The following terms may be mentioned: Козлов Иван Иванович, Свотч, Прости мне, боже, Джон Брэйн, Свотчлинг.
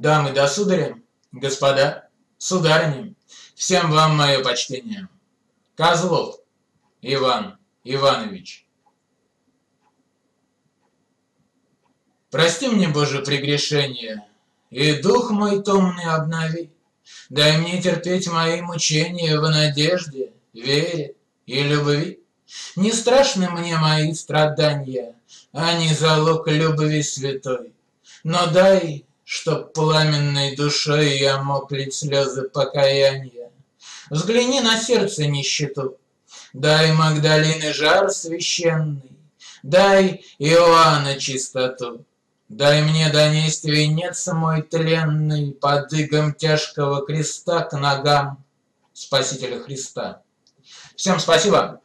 Дамы да сударя, господа, сударыни, всем вам мое почтение. Козлов Иван Иванович. Прости мне, Боже, прегрешение, и дух мой томный обнови. Дай мне терпеть мои мучения в надежде, вере и любви. Не страшны мне мои страдания, они залог любви святой. Но дай, чтоб пламенной душой я мог лить слезы покаяния. Взгляни на сердце нищету, дай Магдалины жар священный, дай Иоанна чистоту. Дай мне донесть венец мой тленный под игом тяжкого креста к ногам Спасителя Христа. Всем спасибо!